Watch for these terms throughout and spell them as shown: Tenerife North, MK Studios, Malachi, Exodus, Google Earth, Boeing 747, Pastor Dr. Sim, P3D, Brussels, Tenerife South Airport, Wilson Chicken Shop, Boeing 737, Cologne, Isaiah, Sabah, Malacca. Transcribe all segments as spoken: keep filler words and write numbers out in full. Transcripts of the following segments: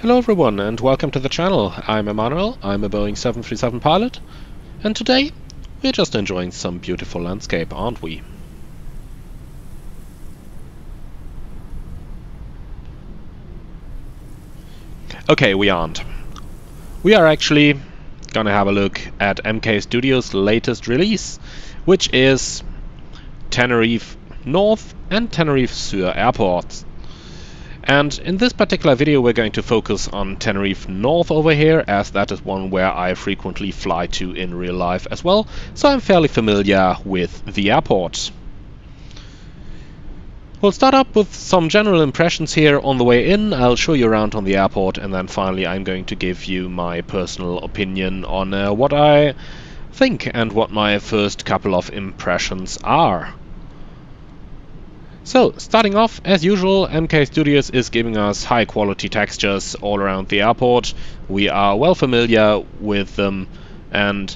Hello everyone and welcome to the channel. I'm Emmanuel, I'm a Boeing seven thirty-seven pilot, and today we're just enjoying some beautiful landscape, aren't we? Okay, we aren't. We are actually gonna have a look at M K Studios' latest release, which is Tenerife North and Tenerife South Airports. And in this particular video we're going to focus on Tenerife North over here, as that is one where I frequently fly to in real life as well, so I'm fairly familiar with the airport. We'll start up with some general impressions here on the way in. I'll show you around on the airport, and then finally I'm going to give you my personal opinion on uh, what I think and what my first couple of impressions are. So, starting off, as usual, M K Studios is giving us high-quality textures all around the airport. We are well familiar with them, and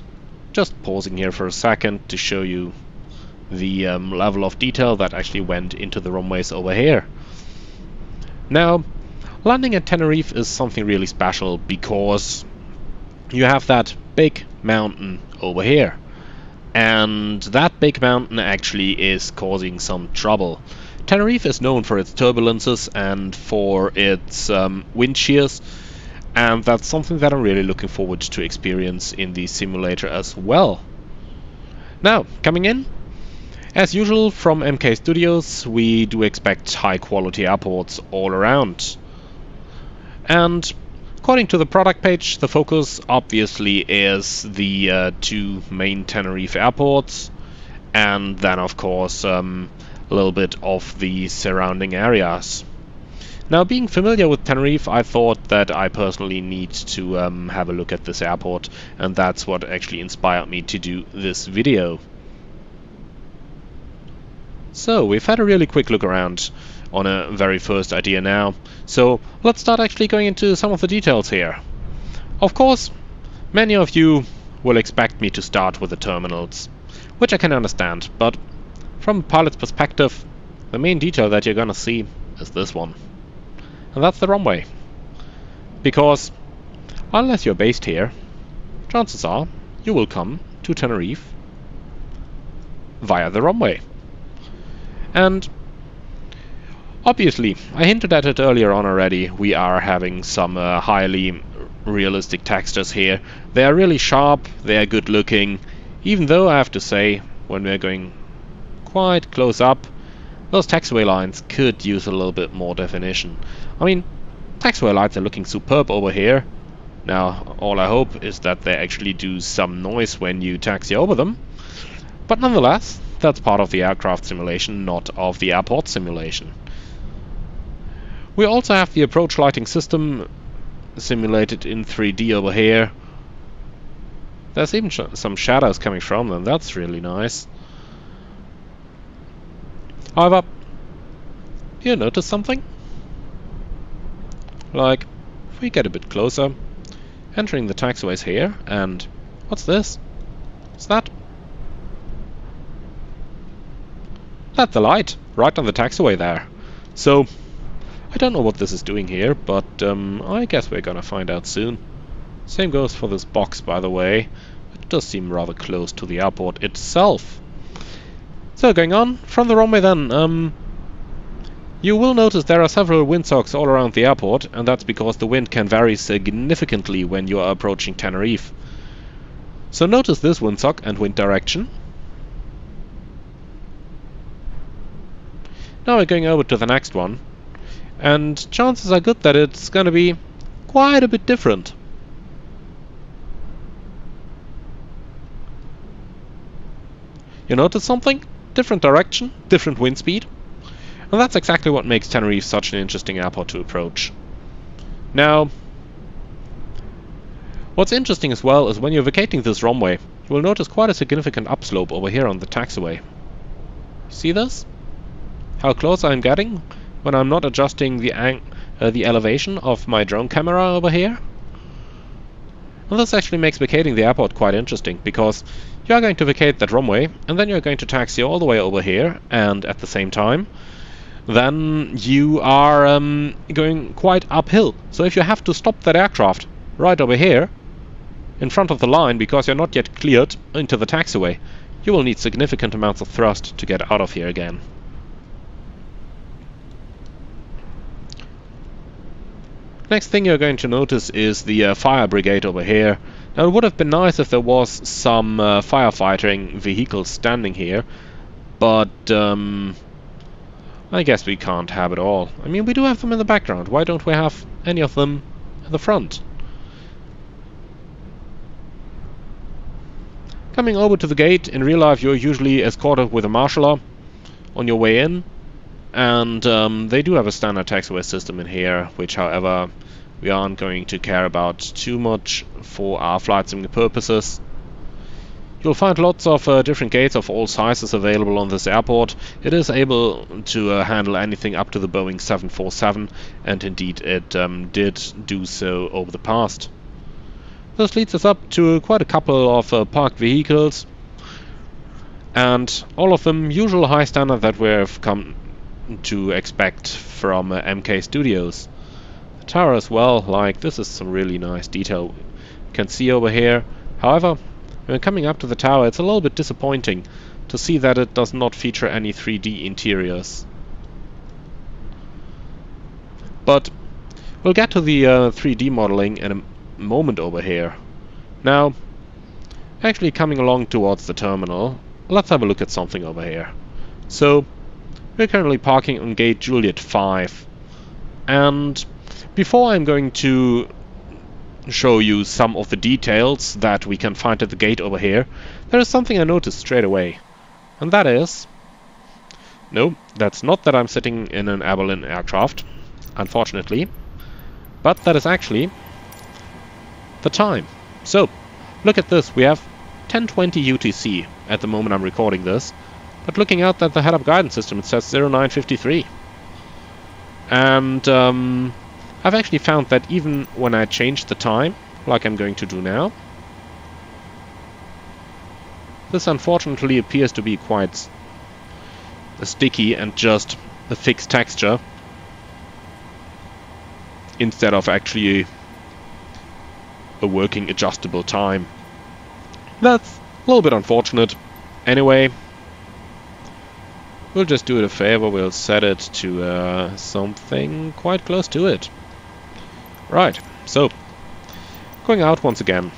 just pausing here for a second to show you the um, level of detail that actually went into the runways over here. Now, landing at Tenerife is something really special because you have that big mountain over here. And that big mountain actually is causing some trouble. Tenerife is known for its turbulences and for its um, wind shears, and that's something that I'm really looking forward to experience in the simulator as well. Now, coming in, as usual from M K Studios, we do expect high quality airports all around. And according to the product page, the focus obviously is the uh, two main Tenerife airports, and then of course um, a little bit of the surrounding areas. Now, being familiar with Tenerife, I thought that I personally need to um, have a look at this airport, and that's what actually inspired me to do this video. So, we've had a really quick look around on a very first idea now, so let's start actually going into some of the details here. Of course, many of you will expect me to start with the terminals, which I can understand, but from a pilot's perspective, the main detail that you're gonna see is this one. And that's the runway. Because unless you're based here, chances are you will come to Tenerife via the runway. And obviously, I hinted at it earlier on already, we are having some uh, highly realistic textures here. They are really sharp, they are good looking, even though I have to say, when we're going quite close up, those taxiway lines could use a little bit more definition. I mean, taxiway lights are looking superb over here. Now, all I hope is that they actually do some noise when you taxi over them. But nonetheless, that's part of the aircraft simulation, not of the airport simulation. We also have the approach lighting system simulated in three D over here. There's even sh some shadows coming from them, that's really nice. However, you notice something? Like, if we get a bit closer, entering the taxiways here, and what's this? What's that? That's the light, right on the taxiway there. So, I don't know what this is doing here, but um, I guess we're gonna find out soon. Same goes for this box, by the way. It does seem rather close to the airport itself. So, going on from the runway then, um, you will notice there are several windsocks all around the airport, and that's because the wind can vary significantly when you are approaching Tenerife. So notice this windsock and wind direction. Now we're going over to the next one. And chances are good that it's going to be quite a bit different. You notice something? Different direction, different wind speed. And that's exactly what makes Tenerife such an interesting airport to approach. Now, what's interesting as well is when you're vacating this runway, you will notice quite a significant upslope over here on the taxiway. See this? How close I'm getting when I'm not adjusting the ang uh, the elevation of my drone camera over here. And this actually makes vacating the airport quite interesting, because you are going to vacate that runway, and then you're going to taxi all the way over here, and at the same time then you are um, going quite uphill. So if you have to stop that aircraft right over here in front of the line because you're not yet cleared into the taxiway, you will need significant amounts of thrust to get out of here again. Next thing you're going to notice is the uh, fire brigade over here. Now, it would have been nice if there was some uh, firefighting vehicles standing here, but um, I guess we can't have it all. I mean, we do have them in the background. Why don't we have any of them in the front? Coming over to the gate, in real life you're usually escorted with a marshaller on your way in. And um, they do have a standard taxiway system in here, which, however, we aren't going to care about too much for our flight sim purposes. You'll find lots of uh, different gates of all sizes available on this airport. It is able to uh, handle anything up to the Boeing seven forty-seven, and indeed it um, did do so over the past. This leads us up to quite a couple of uh, parked vehicles, and all of them usual high standard that we've come to expect from uh, M K Studios. The tower as well, like this is some really nice detail you can see over here. However, when coming up to the tower, it's a little bit disappointing to see that it does not feature any three D interiors. But we'll get to the uh, three D modeling in a moment over here. Now, actually coming along towards the terminal, let's have a look at something over here. So, we're currently parking on gate Juliet five, and before I'm going to show you some of the details that we can find at the gate over here, there is something I noticed straight away, and that is... No, that's not that I'm sitting in an Air Berlin aircraft, unfortunately, but that is actually the time. So, look at this, we have ten twenty U T C at the moment I'm recording this. But looking out at the head-up guidance system, it says zero nine fifty-three. And um, I've actually found that even when I change the time, like I'm going to do now, this unfortunately appears to be quite sticky and just a fixed texture instead of actually a working adjustable time. That's a little bit unfortunate. Anyway, we'll just do it a favor, we'll set it to uh, something quite close to it. Right, so, going out once again.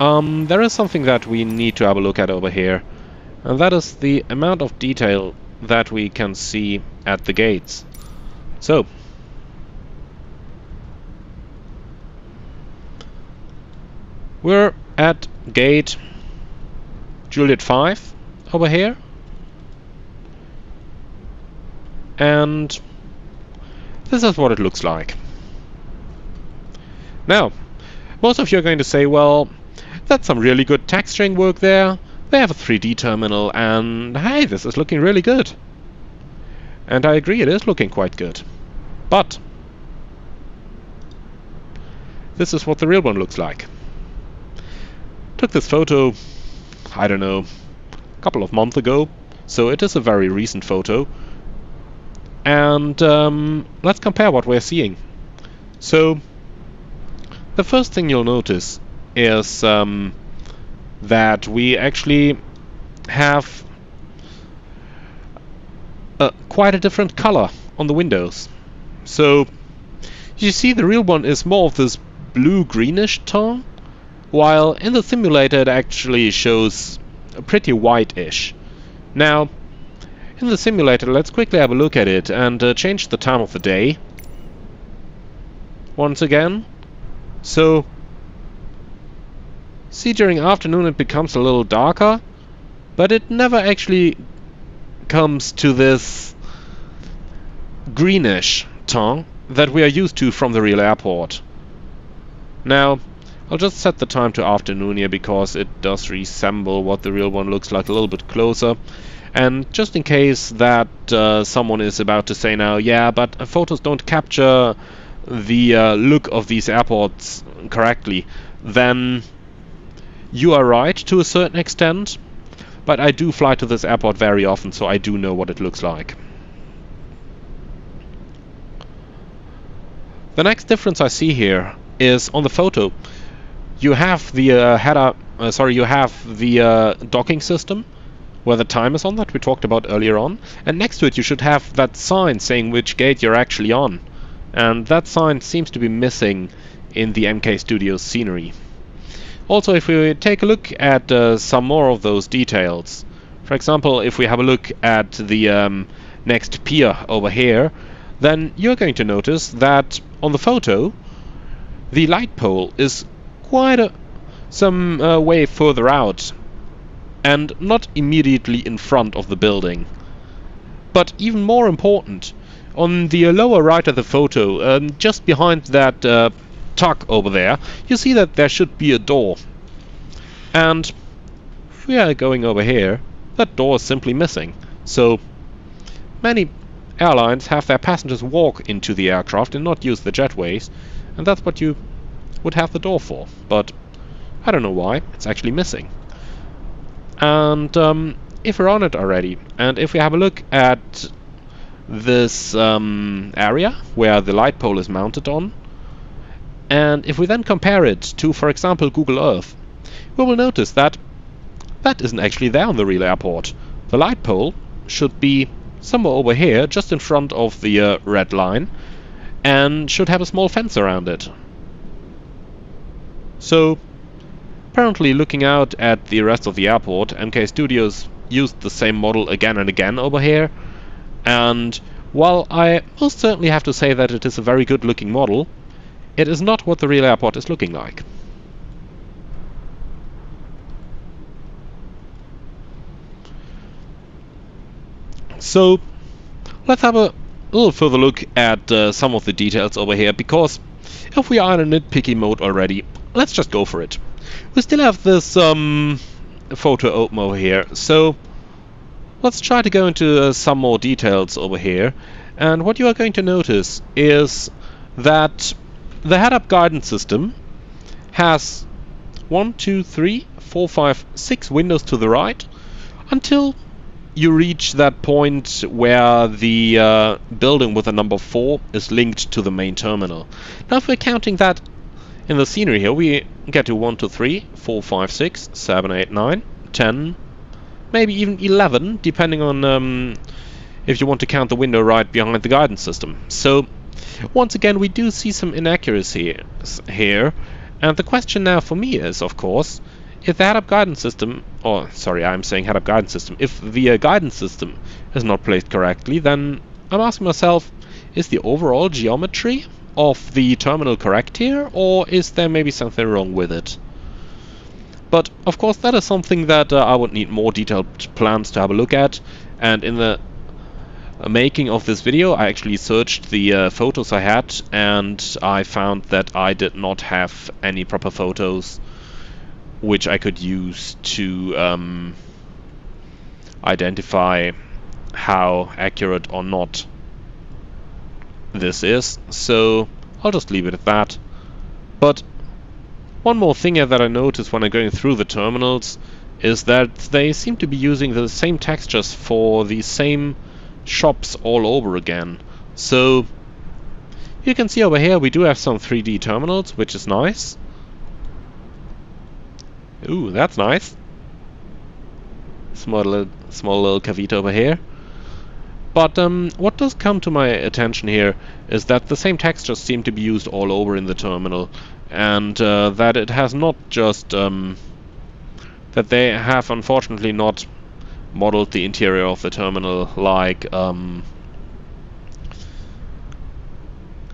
Um, there is something that we need to have a look at over here, and that is the amount of detail that we can see at the gates. So, we're at gate Juliet five over here. And this is what it looks like. Now, most of you are going to say, well, that's some really good texturing work there. They have a three D terminal and, hey, this is looking really good. And I agree, it is looking quite good. But this is what the real one looks like. Took this photo, I don't know, a couple of months ago. So it is a very recent photo. And um, let's compare what we're seeing. So, the first thing you'll notice is um, that we actually have a, quite a different color on the windows. So, you see the real one is more of this blue-greenish tone, while in the simulator it actually shows a pretty whitish. Now, in the simulator, let's quickly have a look at it and uh, change the time of the day once again. So, see, during afternoon it becomes a little darker, but it never actually comes to this greenish tone that we are used to from the real airport. Now, I'll just set the time to afternoon here because it does resemble what the real one looks like a little bit closer. And just in case that uh, someone is about to say now, yeah, but uh, photos don't capture the uh, look of these airports correctly, then you are right to a certain extent, but I do fly to this airport very often, so I do know what it looks like. The next difference I see here is on the photo. You have the uh, header, uh, sorry, you have the uh, docking system where the time is on that we talked about earlier on, and next to it you should have that sign saying which gate you're actually on, and that sign seems to be missing in the M K Studios scenery. Also, if we take a look at uh, some more of those details, for example, if we have a look at the um, next pier over here, then you're going to notice that on the photo the light pole is quite a, some uh, way further out and not immediately in front of the building. But even more important, on the lower right of the photo, um, just behind that uh, tuck over there, you see that there should be a door. And if we are going over here, that door is simply missing. So many airlines have their passengers walk into the aircraft and not use the jetways, and that's what you would have the door for. But I don't know why, it's actually missing. And um, if we're on it already, and if we have a look at this um, area where the light pole is mounted on, and if we then compare it to, for example, Google Earth, we will notice that that isn't actually there on the real airport. The light pole should be somewhere over here, just in front of the uh, red line, and should have a small fence around it. So apparently, looking out at the rest of the airport, M K Studios used the same model again and again over here, and while I most certainly have to say that it is a very good looking model, it is not what the real airport is looking like. So let's have a little further look at uh, some of the details over here, because if we are in a nitpicky mode already, let's just go for it. We still have this um, photo open over here, so let's try to go into uh, some more details over here. And what you are going to notice is that the head-up guidance system has one, two, three, four, five, six windows to the right until you reach that point where the uh, building with the number four is linked to the main terminal. Now, if we're counting that in the scenery here, we get to one, two, three, four, five, six, seven, eight, nine, ten, maybe even eleven, depending on um, if you want to count the window right behind the guidance system. So once again, we do see some inaccuracies here, and the question now for me is, of course, if the head-up guidance system, or sorry, I'm saying head-up guidance system, if the uh, guidance system is not placed correctly, then I'm asking myself, is the overall geometry of the terminal correct here, or is there maybe something wrong with it? But of course that is something that uh, I would need more detailed plans to have a look at, and in the making of this video I actually searched the uh, photos I had, and I found that I did not have any proper photos which I could use to um, identify how accurate or not this is, so I'll just leave it at that. But one more thing that I noticed when I'm going through the terminals is that they seem to be using the same textures for the same shops all over again. So you can see over here we do have some three D terminals, which is nice. Ooh, that's nice. Small little, small little cavita over here. But um, what does come to my attention here is that the same textures seem to be used all over in the terminal, and uh, that it has not just um, that they have unfortunately not modeled the interior of the terminal like um,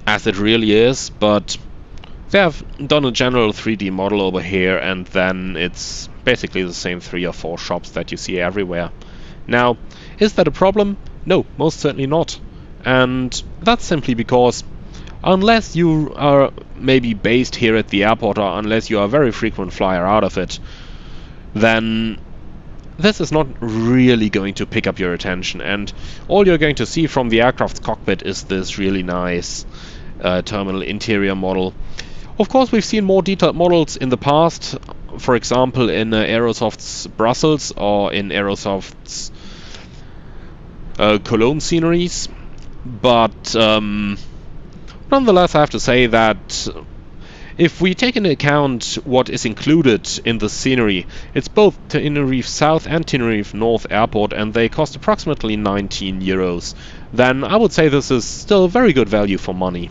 as it really is, but they have done a general three D model over here, and then it's basically the same three or four shops that you see everywhere. Now, is that a problem? No, most certainly not, and that's simply because unless you are maybe based here at the airport, or unless you are a very frequent flyer out of it, then this is not really going to pick up your attention, and all you're going to see from the aircraft's cockpit is this really nice uh, terminal interior model. Of course, we've seen more detailed models in the past, for example in uh, Aerosoft's Brussels or in Aerosoft's Uh, Cologne sceneries, but um, Nonetheless, I have to say that if we take into account what is included in the scenery, it's both Tenerife South and Tenerife North Airport, and they cost approximately nineteen euros. Then I would say this is still very good value for money.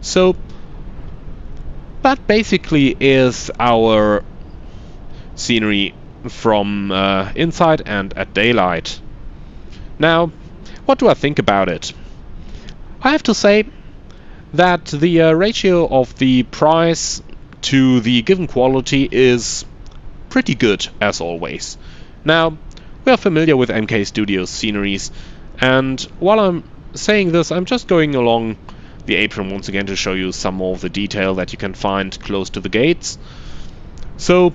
So that basically is our scenery from uh, inside and at daylight. Now, what do I think about it? I have to say that the uh, ratio of the price to the given quality is pretty good, as always. Now, we are familiar with M K Studios sceneries, and while I'm saying this, I'm just going along the apron once again to show you some more of the detail that you can find close to the gates. So,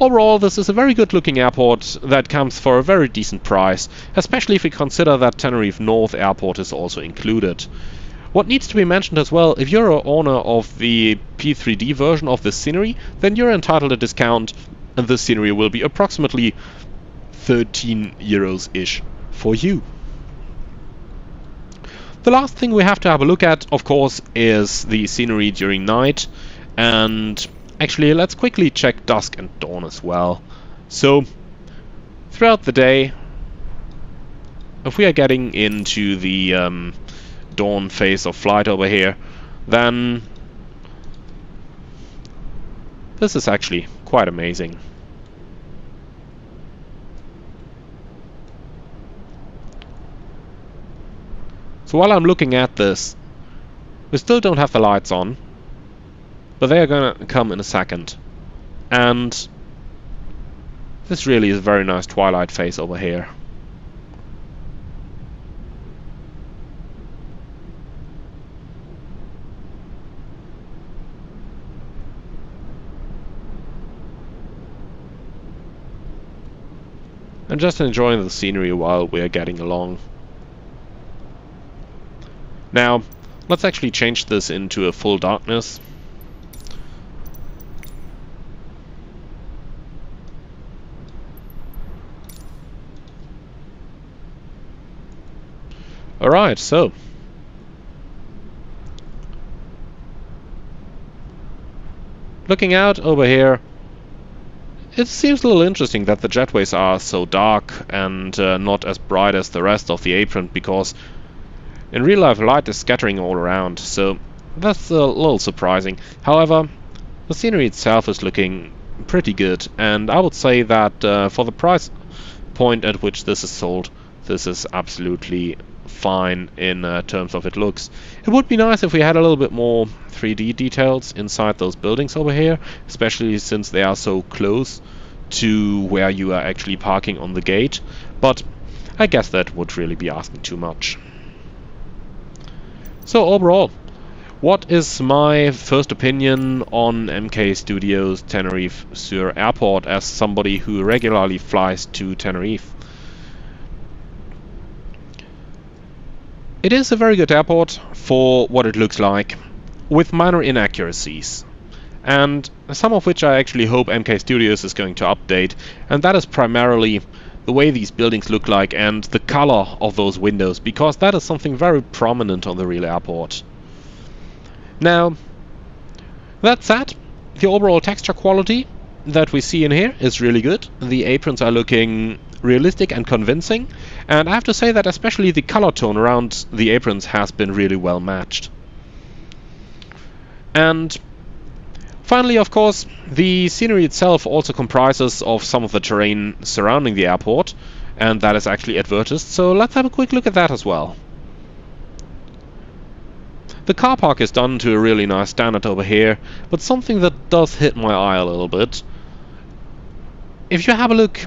overall, this is a very good looking airport that comes for a very decent price, especially if we consider that Tenerife North Airport is also included. What needs to be mentioned as well, if you're an owner of the P three D version of this scenery, then you're entitled a discount, and this scenery will be approximately thirteen euros-ish for you. The last thing we have to have a look at, of course, is the scenery during night, and actually let's quickly check dusk and dawn as well. So, throughout the day, if we are getting into the um, dawn phase of flight over here, then this is actually quite amazing. So while I'm looking at this, we still don't have the lights on, but they are going to come in a second. And this really is a very nice twilight phase over here. And just enjoying the scenery while we're getting along. Now, let's actually change this into a full darkness. Alright, so. Looking out over here, it seems a little interesting that the jetways are so dark and uh, not as bright as the rest of the apron, because in real life light is scattering all around, so that's a little surprising. However, the scenery itself is looking pretty good, and I would say that uh, for the price point at which this is sold, this is absolutely fine in uh, terms of it looks. It would be nice if we had a little bit more three D details inside those buildings over here, especially since they are so close to where you are actually parking on the gate, but I guess that would really be asking too much. So overall, what is my first opinion on M K Studios Tenerife Sur Airport as somebody who regularly flies to Tenerife? It is a very good airport for what it looks like, with minor inaccuracies, and some of which I actually hope M K Studios is going to update, and that is primarily the way these buildings look like and the color of those windows, because that is something very prominent on the real airport. Now, that said, the overall texture quality that we see in here is really good. The aprons are looking realistic and convincing, and I have to say that especially the color tone around the aprons has been really well matched. And finally, of course, the scenery itself also comprises of some of the terrain surrounding the airport, and that is actually advertised, so let's have a quick look at that as well. The car park is done to a really nice standard over here, but something that does hit my eye a little bit. If you have a look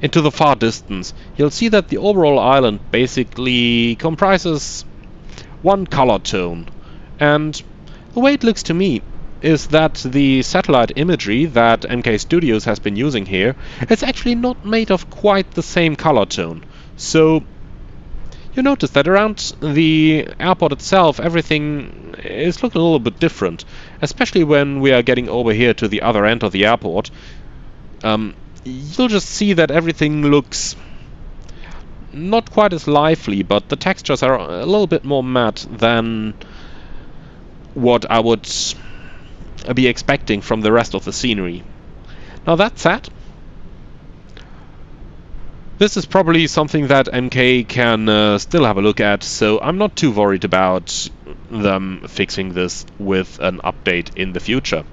into the far distance, you'll see that the overall island basically comprises one color tone, and the way it looks to me is that the satellite imagery that M K Studios has been using here is actually not made of quite the same color tone. So you notice that around the airport itself everything is looking a little bit different, especially when we are getting over here to the other end of the airport. Um, you'll just see that everything looks not quite as lively, but the textures are a little bit more matte than what I would be expecting from the rest of the scenery. Now that said, this is probably something that M K can uh, still have a look at, so I'm not too worried about them fixing this with an update in the future.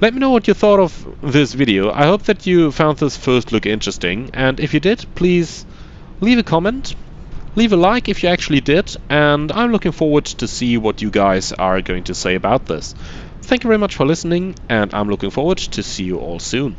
Let me know what you thought of this video. I hope that you found this first look interesting, and if you did, please leave a comment, leave a like if you actually did, and I'm looking forward to see what you guys are going to say about this. Thank you very much for listening, and I'm looking forward to see you all soon.